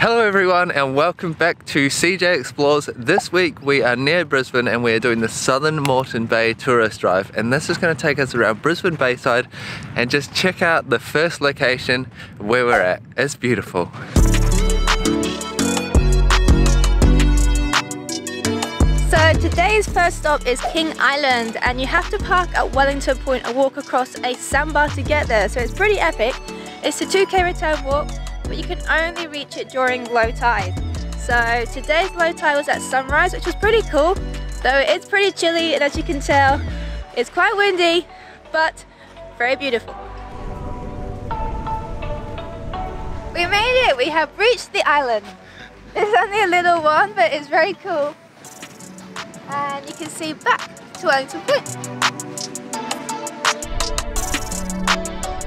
Hello everyone and welcome back to CJ Explores. This week we are near Brisbane and we are doing the Southern Moreton Bay Tourist Drive, and this is going to take us around Brisbane Bayside and just check out the first location where we're at. It's beautiful. So today's first stop is King Island, and you have to park at Wellington Point and walk across a sandbar to get there, so it's pretty epic. It's a 2k return walk, but you can only reach it during low tide. So today's low tide was at sunrise, which was pretty cool, though it's pretty chilly, and as you can tell, it's quite windy, but very beautiful. We made it, we have reached the island. It's only a little one, but it's very cool. And you can see back to Wellington Point.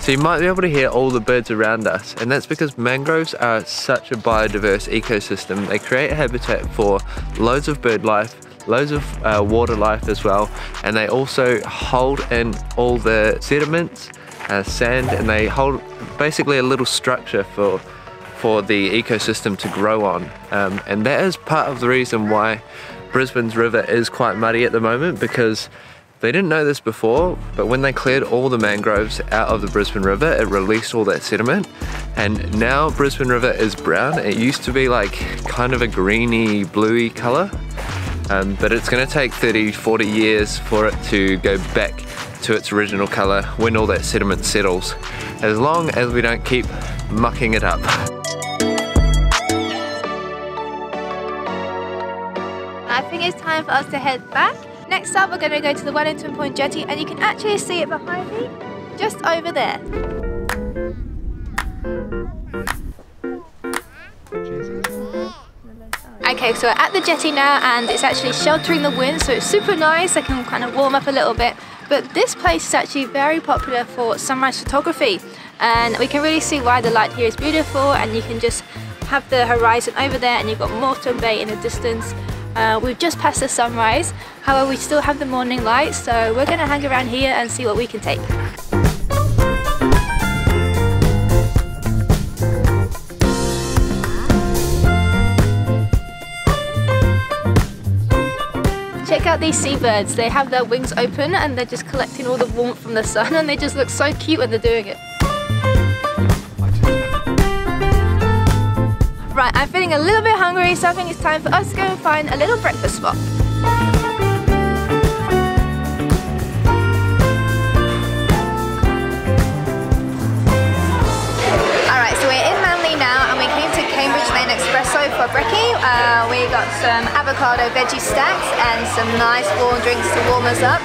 So you might be able to hear all the birds around us, and that's because mangroves are such a biodiverse ecosystem. They create a habitat for loads of bird life, loads of water life as well, and they also hold in all the sediments, sand, and they hold basically a little structure for the ecosystem to grow on. And that is part of the reason why Brisbane's river is quite muddy at the moment, because they didn't know this before, but when they cleared all the mangroves out of the Brisbane River, it released all that sediment, and now Brisbane River is brown. It used to be like kind of a greeny, bluey colour, but it's going to take 30, 40 years for it to go back to its original colour when all that sediment settles, as long as we don't keep mucking it up. I think it's time for us to head back. Next up, we're going to go to the Wellington Point Jetty, and you can actually see it behind me, just over there. Okay, so we're at the jetty now, and it's actually sheltering the wind, so it's super nice. I can kind of warm up a little bit. But this place is actually very popular for sunrise photography, and we can really see why the light here is beautiful, and you can just have the horizon over there, and you've got Moreton Bay in the distance. We've just passed the sunrise, however we still have the morning light, so we're going to hang around here and see what we can take. Check out these seabirds, they have their wings open and they're just collecting all the warmth from the sun, and they just look so cute when they're doing it. Right, I'm feeling a little bit hungry, so I think it's time for us to go and find a little breakfast spot. Alright, so we're in Manly now, and we came to Cambridge Lane Espresso for brekkie. We got some avocado veggie stacks and some nice warm drinks to warm us up.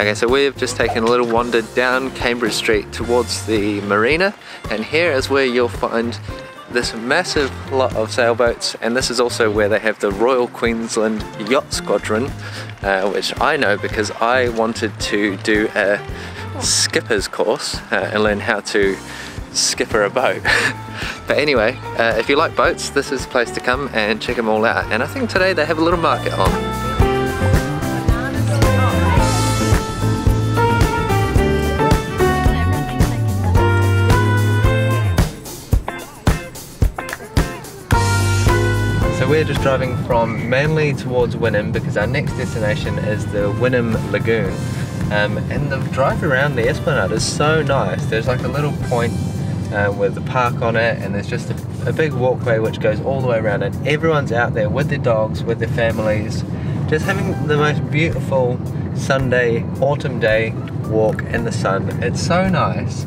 Okay, so we have just taken a little wander down Cambridge Street towards the marina, and here is where you'll find this massive lot of sailboats, and this is also where they have the Royal Queensland Yacht Squadron, which I know because I wanted to do a skipper's course and learn how to skipper a boat. But anyway, if you like boats, this is the place to come and check them all out, and I think today they have a little market on. We're just driving from Manly towards Wynnum because our next destination is the Wynnum Lagoon, and the drive around the Esplanade is so nice. There's like a little point with a park on it, and there's just a big walkway which goes all the way around, and everyone's out there with their dogs, with their families, just having the most beautiful Sunday, autumn day walk in the sun. It's so nice.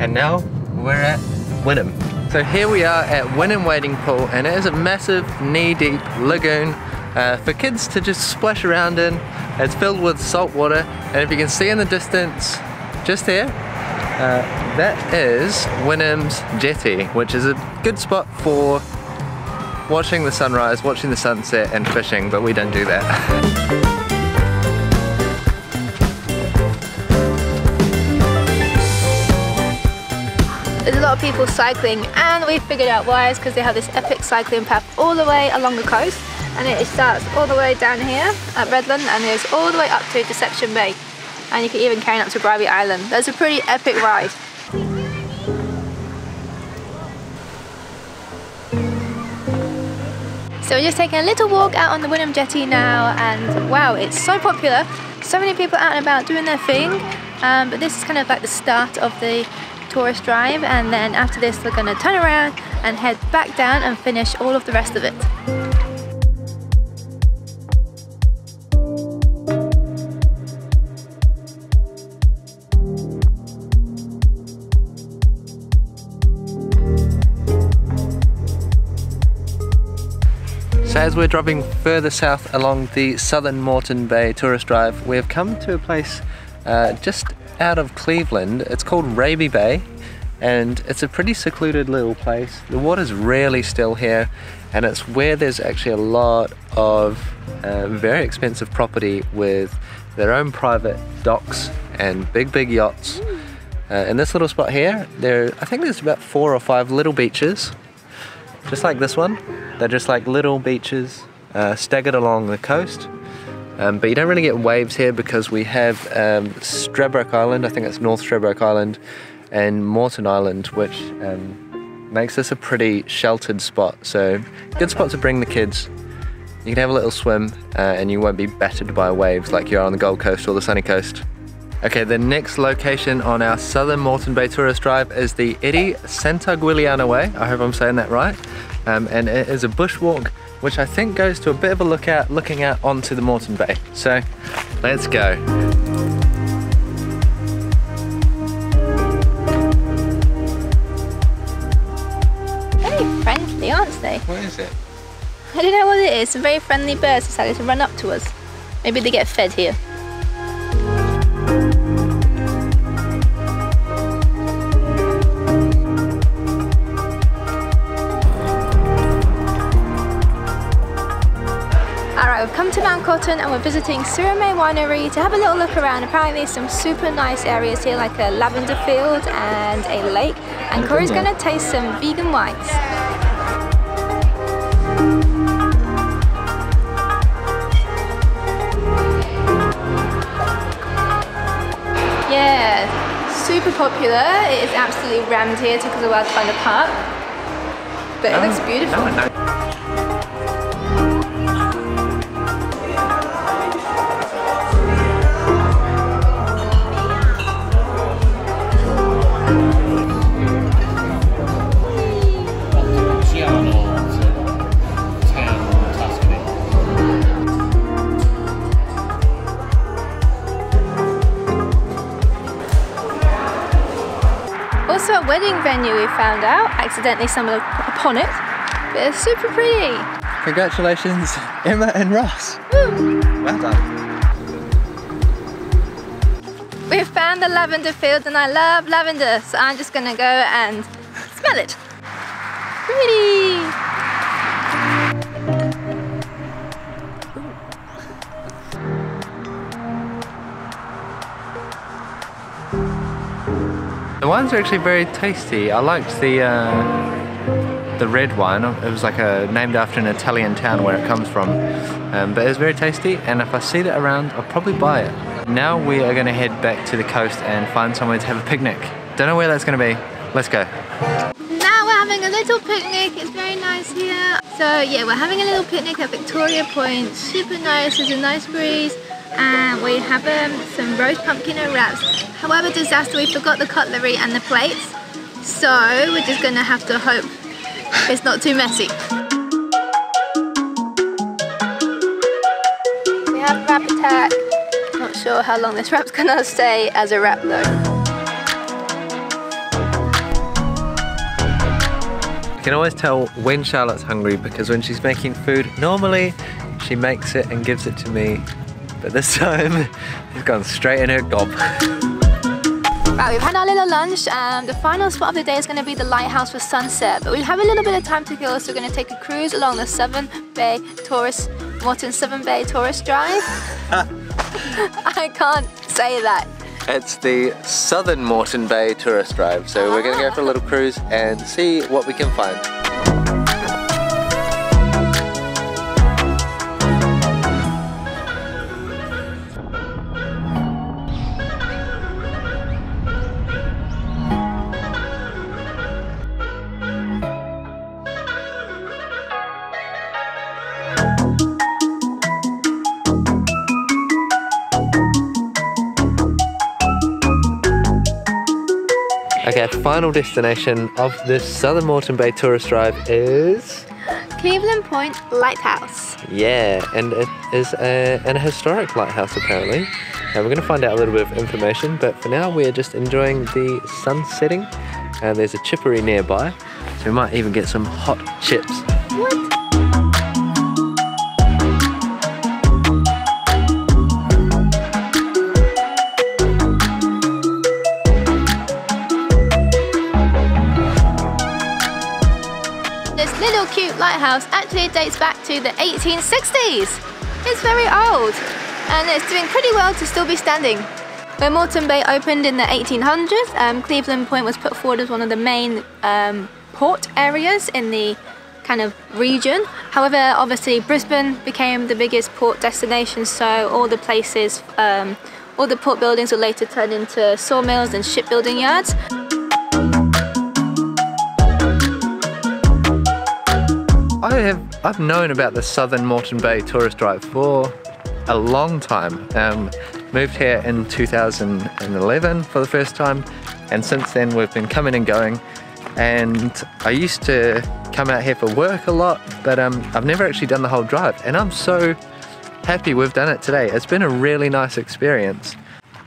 And now we're at Wynnum. So here we are at Wynnum Wading Pool, and it is a massive knee-deep lagoon for kids to just splash around in. It's filled with salt water, and if you can see in the distance just there, that is Wynnum's Jetty, which is a good spot for watching the sunrise, watching the sunset and fishing, but we don't do that. There's a lot of people cycling, and we figured out why. It's because they have this epic cycling path all the way along the coast, and it starts all the way down here at Redland and goes all the way up to Deception Bay, and you can even carry on up to Bribie Island. That's a pretty epic ride. So we're just taking a little walk out on the Wynnum Jetty now, and wow, it's so popular. So many people out and about doing their thing, but this is kind of like the start of the tourist drive, and then after this we're going to turn around and head back down and finish all of the rest of it. So as we're driving further south along the Southern Moreton Bay Tourist Drive, we've come to a place just out of Cleveland. It's called Raby Bay, and it's a pretty secluded little place. The water's really still here, and it's where there's actually a lot of very expensive property with their own private docks and big yachts. In this little spot here, I think there's about 4 or 5 little beaches, just like this one. They're just like little beaches staggered along the coast, but you don't really get waves here because we have Stradbroke Island, I think it's North Stradbroke Island, and Moreton Island, which makes this a pretty sheltered spot. So good spot to bring the kids. You can have a little swim and you won't be battered by waves like you are on the Gold Coast or the Sunny Coast. Okay, the next location on our Southern Moreton Bay Tourist Drive is the Eddie Santa Giuliana Way. I hope I'm saying that right. And it is a bushwalk, which I think goes to a bit of a lookout, looking out onto the Moreton Bay. So, let's go. Very friendly, aren't they? What is it? I don't know what it is. Some very friendly birds decided to run up to us. Maybe they get fed here. We've come to Mount Cotton and we're visiting Surame Winery to have a little look around. Apparently there's some super nice areas here, like a lavender field and a lake, and Corey's going to taste some vegan wines. Yeah, super popular. It is absolutely rammed here. It took us a while to find a park, but it looks beautiful. Also a wedding venue, we found out, accidentally stumbled upon it, but it's super pretty. Congratulations, Emma and Ross. Woo. Well done. We found the lavender field and I love lavender, so I'm just gonna go and smell it. Pretty. The wines are actually very tasty. I liked the red wine. It was like named after an Italian town where it comes from. But it was very tasty, and if I see that around, I'll probably buy it. Now we are gonna head back to the coast and find somewhere to have a picnic. Don't know where that's gonna be. Let's go. Now we're having a little picnic. It's very nice here. So yeah, we're having a little picnic at Victoria Point. Super nice, there's a nice breeze. And we have some roast pumpkin and wraps. However, disaster, we forgot the cutlery and the plates. So we're just gonna have to hope it's not too messy. We have wrap attack. Not sure how long this wrap's gonna stay as a wrap though. You can always tell when Charlotte's hungry because when she's making food, normally she makes it and gives it to me. But this time, it's gone straight in her gob. Right, we've had our little lunch. The final spot of the day is going to be the lighthouse for sunset. But we have a little bit of time to kill, so we're going to take a cruise along the Moreton Southern Bay Tourist Drive. I can't say that. It's the Southern Moreton Bay Tourist Drive. So we're going to go for a little cruise and see what we can find. Okay, the final destination of this Southern Moreton Bay Tourist Drive is Cleveland Point Lighthouse. Yeah, and it is an historic lighthouse apparently. And we're going to find out a little bit of information, but for now we're just enjoying the sun setting. And there's a chippery nearby, so we might even get some hot chips. What? Lighthouse actually dates back to the 1860s. It's very old and it's doing pretty well to still be standing. When Moreton Bay opened in the 1800s, Cleveland Point was put forward as one of the main port areas in the kind of region. However, obviously Brisbane became the biggest port destination, so all the places, all the port buildings were later turned into sawmills and shipbuilding yards. I've known about the Southern Moreton Bay Tourist Drive for a long time. Moved here in 2011 for the first time, and since then we've been coming and going. And I used to come out here for work a lot, but I've never actually done the whole drive, and I'm so happy we've done it today. It's been a really nice experience.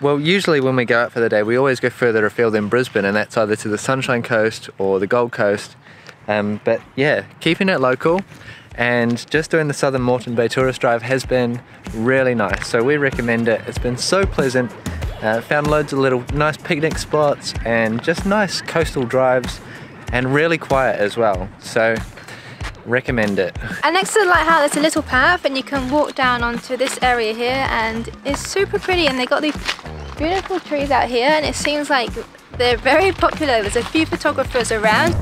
Well, usually when we go out for the day, we always go further afield than Brisbane, and that's either to the Sunshine Coast or the Gold Coast. But yeah, keeping it local and just doing the Southern Moreton Bay Tourist Drive has been really nice, so we recommend it. It's been so pleasant, found loads of little nice picnic spots and just nice coastal drives, and really quiet as well, so recommend it. And next to the lighthouse there's a little path and you can walk down onto this area here, and it's super pretty, and they've got these beautiful trees out here, and it seems like they're very popular. There's a few photographers around.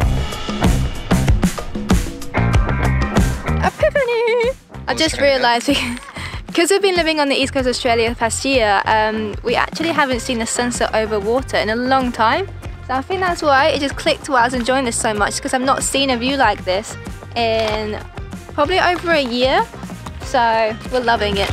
I just realised, because we've been living on the east coast of Australia the past year, we actually haven't seen a sunset over water in a long time. So I think that's why it just clicked while I was enjoying this so much, because I've not seen a view like this in probably over a year. So we're loving it.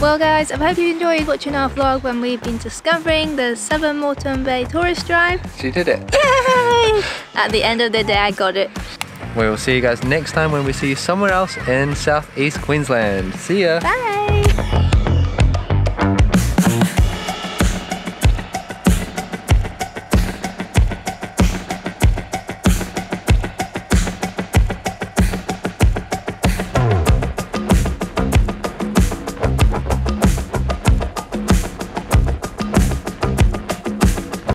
Well guys, I hope you enjoyed watching our vlog when we've been discovering the Southern Moreton Bay Tourist Drive. She did it! Yay! At the end of the day I got it. We will see you guys next time when we see you somewhere else in South East Queensland. See ya! Bye!